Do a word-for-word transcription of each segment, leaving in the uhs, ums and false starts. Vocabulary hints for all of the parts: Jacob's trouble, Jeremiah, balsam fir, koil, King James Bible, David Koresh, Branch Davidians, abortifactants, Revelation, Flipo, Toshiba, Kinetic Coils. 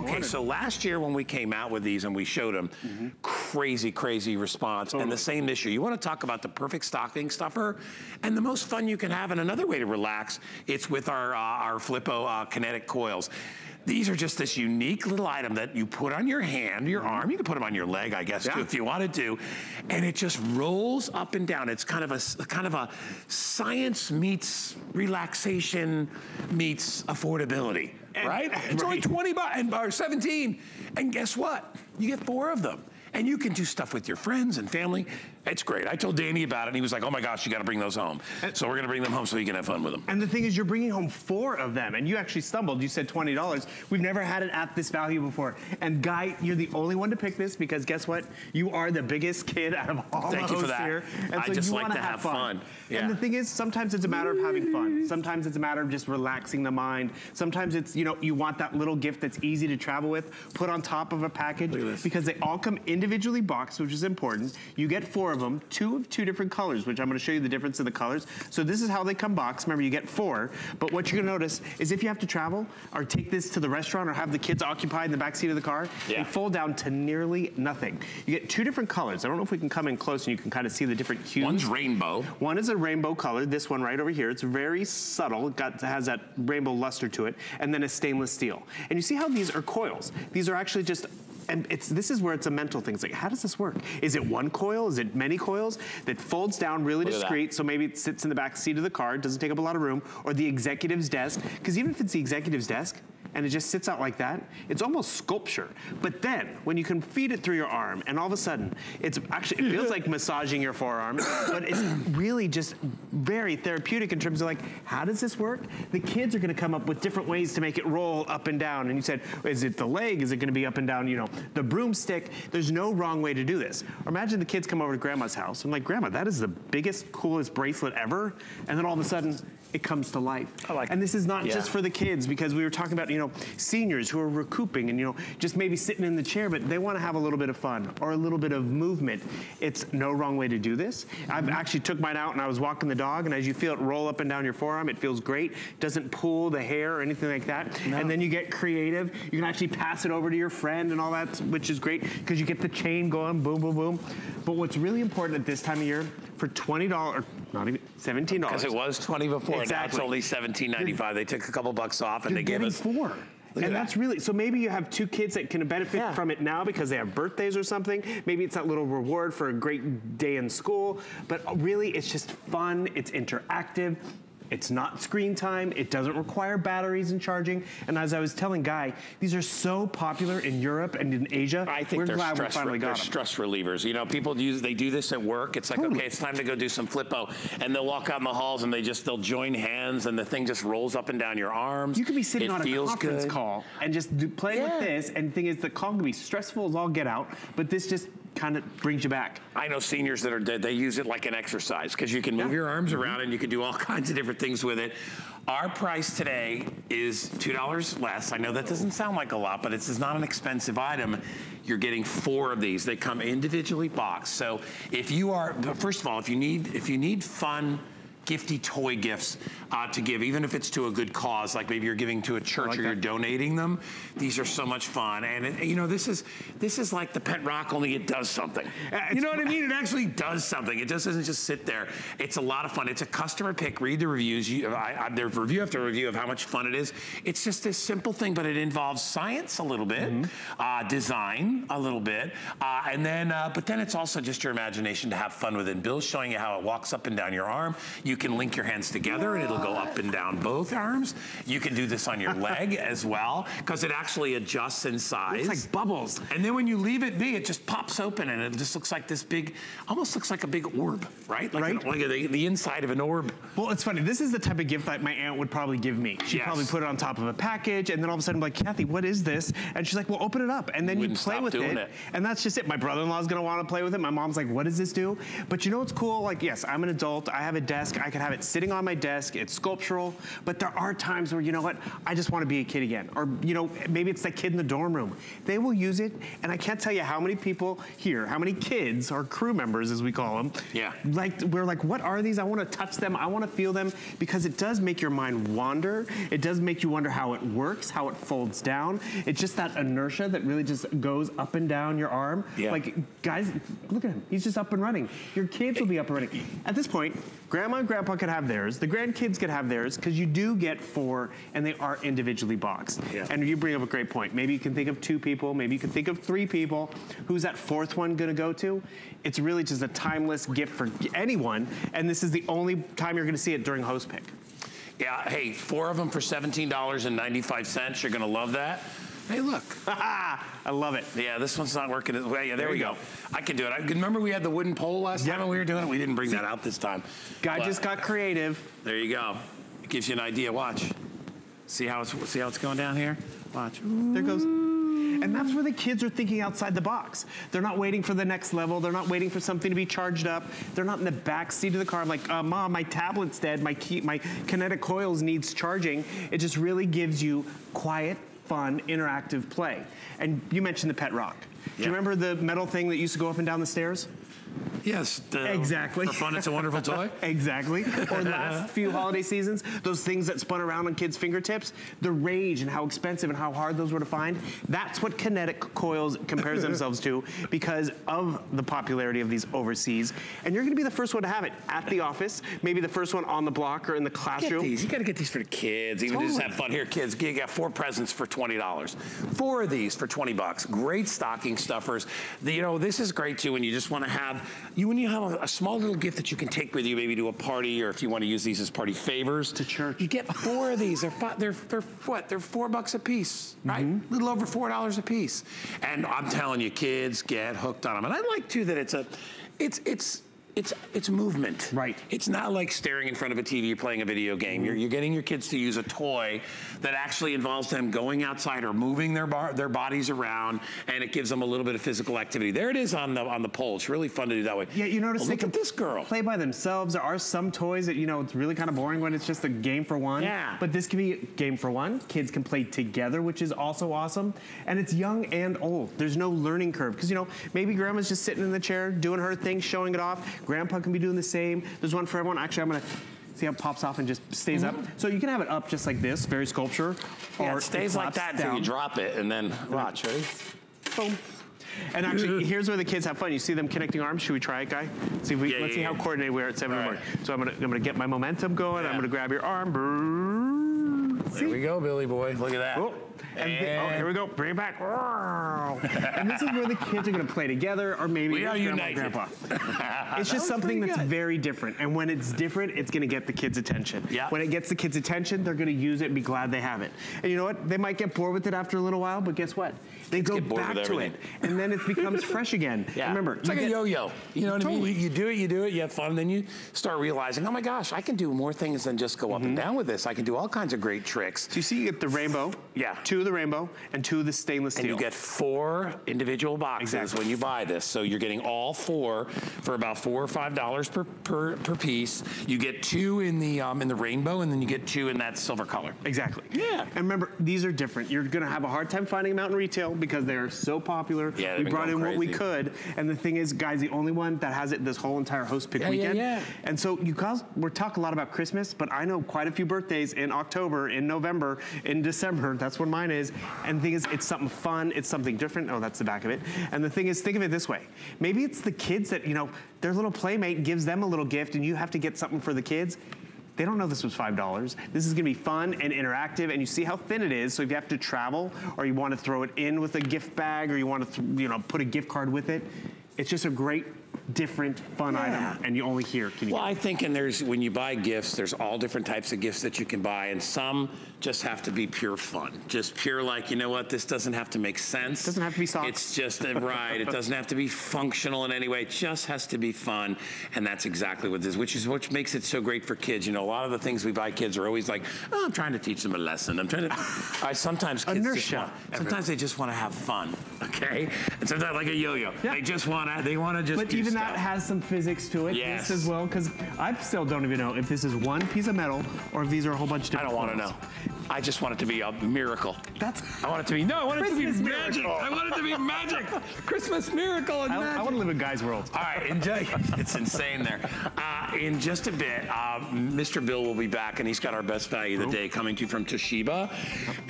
Okay, so last year when we came out with these and we showed them, mm-hmm. crazy, crazy response, totally. And the same issue. You wanna talk about the perfect stocking stuffer, and the most fun you can have, and another way to relax, it's with our, uh, our Flipo uh, Kinetic Coils. These are just this unique little item that you put on your hand, your arm, you can put them on your leg, I guess, yeah. too, if you wanted to, and it just rolls up and down. It's kind of a, kind of a science meets relaxation meets affordability, and, right? It's right. only twenty bucks, and, or seventeen, and guess what? You get four of them. And you can do stuff with your friends and family. It's great. I told Danny about it, and he was like, oh my gosh, you gotta bring those home. And so we're gonna bring them home so you can have fun with them. And the thing is, you're bringing home four of them, and you actually stumbled. You said twenty dollars. We've never had it at this value before. And Guy, you're the only one to pick this, because guess what? You are the biggest kid out of all Thank of us here. And I so just you like to have fun. fun. Yeah. And the thing is, sometimes it's a matter of having fun. Sometimes it's a matter of just relaxing the mind. Sometimes it's, you know, you want that little gift that's easy to travel with, put on top of a package, because they all come in individually boxed, which is important. You get four of them, two of two different colors, which I'm gonna show you the difference in the colors. So this is how they come boxed. Remember, you get four, but what you're gonna notice is if you have to travel or take this to the restaurant or have the kids occupied in the backseat of the car, yeah. they fold down to nearly nothing. You get two different colors. I don't know if we can come in close and you can kind of see the different hues. One's rainbow. One is a rainbow color, this one right over here. It's very subtle, it got, has that rainbow luster to it, and then a stainless steel. And you see how these are coils. These are actually just And it's, this is where it's a mental thing. It's like, how does this work? Is it one coil? Is it many coils? That folds down really Look discreet, so maybe it sits in the back seat of the car, doesn't take up a lot of room, or the executive's desk. Because even if it's the executive's desk, and it just sits out like that, it's almost sculpture. But then, when you can feed it through your arm, and all of a sudden, it's actually, it feels like massaging your forearm, but it's really just very therapeutic in terms of like, how does this work? The kids are gonna come up with different ways to make it roll up and down. And you said, is it the leg? Is it gonna be up and down, you know, the broomstick? There's no wrong way to do this. Or imagine the kids come over to grandma's house. I'm like, grandma, that is the biggest, coolest bracelet ever. And then all of a sudden, it comes to life. I like and this is not yeah. just for the kids, because we were talking about, you know, seniors who are recouping and, you know, just maybe sitting in the chair, but they want to have a little bit of fun or a little bit of movement. It's no wrong way to do this. Mm-hmm. I've actually took mine out and I was walking the dog, and as you feel it roll up and down your forearm, it feels great. Doesn't pull the hair or anything like that. No. And then you get creative. You can actually pass it over to your friend and all that, which is great because you get the chain going, boom, boom, boom. But what's really important at this time of year, for twenty dollars, not even seventeen dollars. Because it was twenty before, exactly. Now it's only seventeen ninety-five. They took a couple bucks off and they gave us four. Look and that's that. really, so maybe you have two kids that can benefit yeah. from it now because they have birthdays or something. Maybe it's that little reward for a great day in school, but really it's just fun, it's interactive. It's not screen time, it doesn't require batteries and charging, and as I was telling Guy, these are so popular in Europe and in Asia. I think We're they're, glad stress, we finally got they're them. stress relievers. You know, people use, they do this at work. It's like, totally. okay, it's time to go do some Flipo, and they'll walk out in the halls and they just, they'll join hands and the thing just rolls up and down your arms. You could be sitting it on a conference good. call and just do, play yeah. with this, and the thing is, the call can be stressful as all get out, but this just kind of brings you back. I know seniors that are dead, they use it like an exercise because you can move yeah. your arms around and you can do all kinds of different things with it. Our price today is two dollars less. I know that doesn't sound like a lot, but it's not an expensive item. You're getting four of these. They come individually boxed. So if you are, first of all, if you need, if you need fun, gifty toy gifts uh, to give, even if it's to a good cause, like maybe you're giving to a church like or that. you're donating them. These are so much fun, and it, you know, this is this is like the pet rock, only it does something. Uh, you know what I mean? It actually does something. It just doesn't just sit there. It's a lot of fun. It's a customer pick. Read the reviews. You, I, I, there's review after review of how much fun it is. It's just this simple thing, but it involves science a little bit, mm-hmm. uh, design a little bit, uh, and then uh, but then it's also just your imagination to have fun with it. Bill's showing you how it walks up and down your arm. You You can link your hands together and it'll go up and down both arms. You can do this on your leg as well, because it actually adjusts in size. It's like bubbles. And then when you leave it be, it just pops open and it just looks like this big, almost looks like a big orb, right? Like, right? An, like a, the inside of an orb. Well, it's funny. This is the type of gift that my aunt would probably give me. She'd yes. probably put it on top of a package, and then all of a sudden I'm like, Kathy, what is this? And she's like, well, open it up. And then Wouldn't you play with it, it. And that's just it. My brother-in-law's gonna wanna play with it. My mom's like, what does this do? But you know what's cool? Like, yes, I'm an adult. I have a desk. I I could have it sitting on my desk, it's sculptural, but there are times where, you know what, I just wanna be a kid again. Or, you know, maybe it's that kid in the dorm room. They will use it, and I can't tell you how many people here, how many kids, or crew members as we call them, yeah. like, we're like, what are these? I wanna touch them, I wanna feel them, because it does make your mind wander. It does make you wonder how it works, how it folds down. It's just that inertia that really just goes up and down your arm. Yeah. Like, guys, look at him, he's just up and running. Your kids will be up and running. At this point, grandma and grandpa could have theirs, the grandkids could have theirs, because you do get four, and they are individually boxed. Yeah. And you bring up a great point. Maybe you can think of two people, maybe you can think of three people. Who's that fourth one gonna go to? It's really just a timeless gift for anyone, and this is the only time you're gonna see it during host pick. Yeah, hey, four of them for seventeen ninety-five, you're gonna love that. Hey, look. I love it. Yeah, this one's not working. Yeah, yeah there, there we go. go. I can do it. I remember we had the wooden pole last yeah. time when we were doing it? We didn't bring See, that out this time. Guy but just got creative. There you go. It gives you an idea. Watch. See how it's, see how it's going down here? Watch. Ooh. There it goes. And that's where the kids are thinking outside the box. They're not waiting for the next level. They're not waiting for something to be charged up. They're not in the back seat of the car. I'm like, uh, Mom, my tablet's dead. My, key, my Kinetic Coils needs charging. It just really gives you quiet, fun, interactive play. And you mentioned the pet rock. Yeah. Do you remember the metal thing that used to go up and down the stairs? Yes. Uh, exactly. For fun, it's a wonderful toy. Exactly. Or last few holiday seasons, those things that spun around on kids' fingertips, the rage and how expensive and how hard those were to find, that's what Kinetic Coils compares themselves to because of the popularity of these overseas. And you're gonna be the first one to have it at the office, maybe the first one on the block or in the classroom. Get these. You gotta get these for the kids, even totally. Just have fun. Here, kids, you got four presents for twenty dollars. Four of these for twenty bucks. Great stocking stuffers. The, you know, this is great too when you just wanna have You when you have a, a small little gift that you can take with you, maybe to a party, or if you want to use these as party favors to church. You get four of these. They're five, they're they're what? They're four bucks a piece, right? Mm-hmm. A little over four dollars a piece. And I'm telling you, kids get hooked on them. And I like too that it's a, it's it's. It's, it's movement. Right. It's not like staring in front of a T V or playing a video game. You're, you're getting your kids to use a toy that actually involves them going outside or moving their bar, their bodies around, and it gives them a little bit of physical activity. There it is on the on the pole. It's really fun to do that way. Yeah, you notice well, they look can at this girl. Play by themselves. There are some toys that, you know, it's really kind of boring when it's just a game for one. Yeah. But this can be a game for one. Kids can play together, which is also awesome. And it's young and old. There's no learning curve. Because, you know, maybe grandma's just sitting in the chair, doing her thing, showing it off. Grandpa can be doing the same. There's one for everyone. Actually, I'm gonna see how it pops off and just stays mm-hmm. up. So you can have it up just like this, very sculpture. Yeah, or it stays it like that down. Until you drop it and then watch, ready? Boom. And actually, here's where the kids have fun. You see them connecting arms. Should we try it, Guy? See, we, yeah, let's yeah, see yeah. how coordinated we are at seven in the morning. So I'm gonna, I'm gonna get my momentum going. Yeah. I'm gonna grab your arm. There we go, Billy boy. Look at that. Oh. And and the, oh, here we go. Bring it back. And this is where the kids are going to play together, or maybe we are grandma and grandpa. It's just that something that's good. Very different. And when it's different, it's going to get the kids' attention. Yeah. When it gets the kids' attention, they're going to use it and be glad they have it. And you know what? They might get bored with it after a little while, but guess what? They kids go back to it, and then it becomes fresh again. Yeah. Remember, it's like get, a yo-yo. You know what totally. I mean? You do it, you do it, you have fun, and then you start realizing, oh my gosh, I can do more things than just go up mm-hmm. and down with this. I can do all kinds of great tricks. So you see, you get the rainbow. Yeah. Two of the rainbow and two of the stainless steel. And you get four individual boxes exactly. when you buy this. So you're getting all four for about four or five dollars per, per per piece. You get two in the um in the rainbow, and then you get two in that silver color. Exactly. Yeah. And remember, these are different. You're gonna have a hard time finding them out in retail because they are so popular. Yeah, we brought in crazy. What we could. And the thing is, Guy's the only one that has it this whole entire host pick yeah, weekend. Yeah, yeah. And so you guys we're talking a lot about Christmas, but I know quite a few birthdays in October, in November, in December. That's when my is, and the thing is, it's something fun, it's something different. Oh, that's the back of it. And the thing is, think of it this way. Maybe it's the kids that, you know, their little playmate gives them a little gift and you have to get something for the kids. They don't know this was five dollars. This is gonna be fun and interactive, and you see how thin it is, so if you have to travel, or you wanna throw it in with a gift bag, or you wanna, you know, put a gift card with it, it's just a great, different, fun yeah. item, and you only hear. Can you well, I think, and there's, when you buy gifts, there's all different types of gifts that you can buy, and some just have to be pure fun. Just pure, like, you know what, this doesn't have to make sense. It doesn't have to be socks. It's just, right, it doesn't have to be functional in any way. It just has to be fun, and that's exactly what this is, which is what makes it so great for kids. You know, a lot of the things we buy kids are always like, oh, I'm trying to teach them a lesson. I'm trying to, I sometimes kids just want, sometimes they just want to have fun, okay? And sometimes like a yo-yo. Yeah. They just want to, they want to just but do even that has some physics to it. Yes. This as well, because I still don't even know if this is one piece of metal or if these are a whole bunch of different I don't want to know. I just want it to be a miracle. That's. I want it to be, no, I want Christmas it to be miracle. magic. I want it to be magic. Christmas miracle and I, magic. I want to live in Guy's world. All right, enjoy. It's insane there. Uh, in just a bit, uh, Mister Bill will be back and he's got our best value of the day coming to you from Toshiba.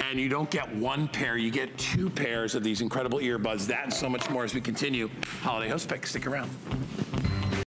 And you don't get one pair, you get two pairs of these incredible earbuds. That and so much more as we continue Holiday Host Pick. Stick around.